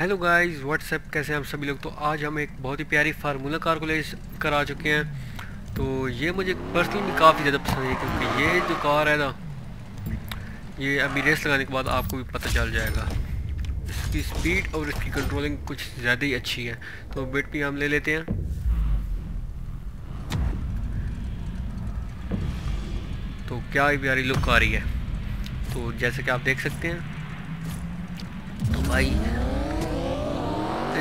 Hello guys WhatsApp, कैसे हैं हम सभी लोग। तो आज हम एक बहुत ही प्यारी फार्मूला कार को ले कर आ चुके हैं। तो ये मुझे पर्सनली काफ़ी ज़्यादा पसंद है क्योंकि ये जो कार है ना, ये अभी रेस लगाने के बाद आपको भी पता चल जाएगा। इसकी स्पीड और इसकी कंट्रोलिंग कुछ ज़्यादा ही अच्छी है। तो बिट भी हम ले लेते हैं। तो क्या ही प्यारी लुक आ रही है। तो जैसे कि आप देख सकते हैं, तो भाई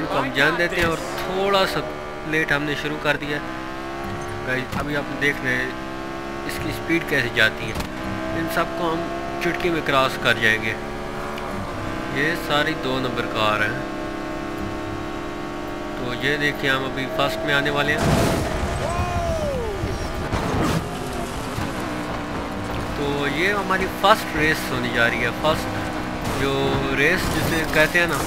इनको हम जान देते हैं और थोड़ा सा लेट हमने शुरू कर दिया गाइस। अभी आप देख रहे हैं इसकी स्पीड कैसे जाती है। इन सबको हम चुटकी में क्रॉस कर जाएंगे। ये सारी 2 नंबर कार हैं। तो ये देखिए हम अभी फर्स्ट में आने वाले हैं। तो ये हमारी फर्स्ट रेस होने जा रही है। फर्स्ट जो रेस जिसे कहते हैं ना,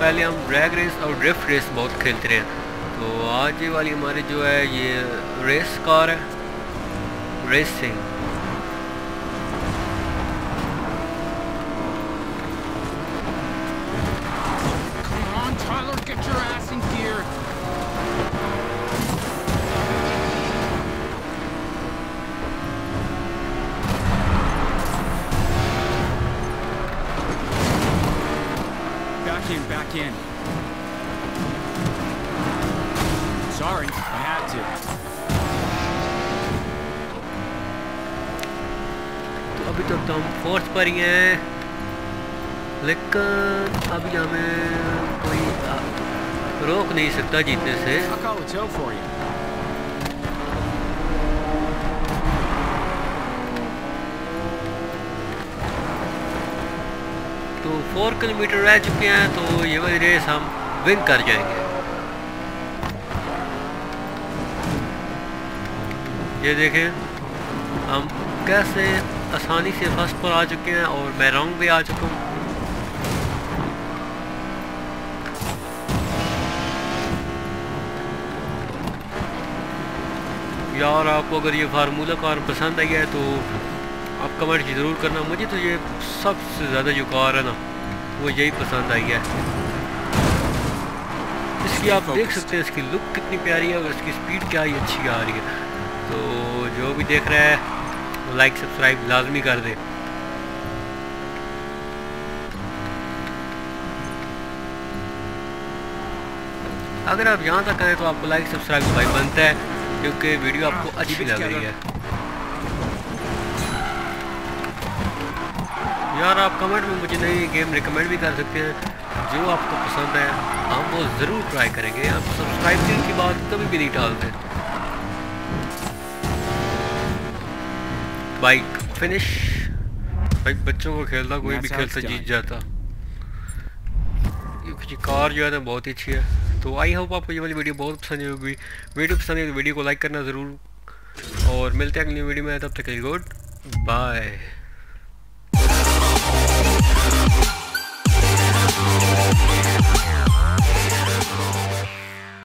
पहले हम ड्रैग रेस और ड्रिफ्ट रेस बहुत खेलते रहे हैं। तो आज ये वाली हमारी जो है ये रेस कार है, racing. Back in. Sorry, I had to. तो अभी तक तो हम 4th पर ही हैं, लेकिन अभी हमें कोई रोक नहीं सकता जीतने से। तो 4 किलोमीटर रह चुके हैं। तो ये वाली रेस हम विन कर जाएंगे। ये देखें हम कैसे आसानी से फर्स्ट पर आ चुके हैं और मैं रॉन्ग भी आ चुका हूँ। यार आपको अगर ये फार्मूला कार पसंद आई है तो आप कमेंट ज़रूर करना। मुझे तो ये सबसे ज़्यादा जो कार है ना, वो यही पसंद आई है। इसकी आप देख सकते हैं इसकी लुक कितनी प्यारी है और इसकी स्पीड क्या ही अच्छी आ रही है। तो जो भी देख रहा है लाइक सब्सक्राइब लाजमी कर दे। अगर आप यहाँ तक आए तो आपको लाइक सब्सक्राइब भाई बनता है क्योंकि वीडियो आपको अच्छी लग रही है। यार आप कमेंट में मुझे नई गेम रिकमेंड भी कर सकते हैं जो आपको पसंद है, हम वो ज़रूर ट्राई करेंगे। आप सब्सक्राइब करने की बात कभी भी नहीं टालते। Bike finish. भाई बच्चों को खेलता कोई भी खेलता जीत जाता। ये कार जो है ना बहुत ही अच्छी है। तो आई होप आपको ये वाली वीडियो बहुत पसंद होगी। वीडियो पसंद है तो वीडियो को लाइक करना ज़रूर और मिलते हैं अगली वीडियो में। तब तक गुड बाय।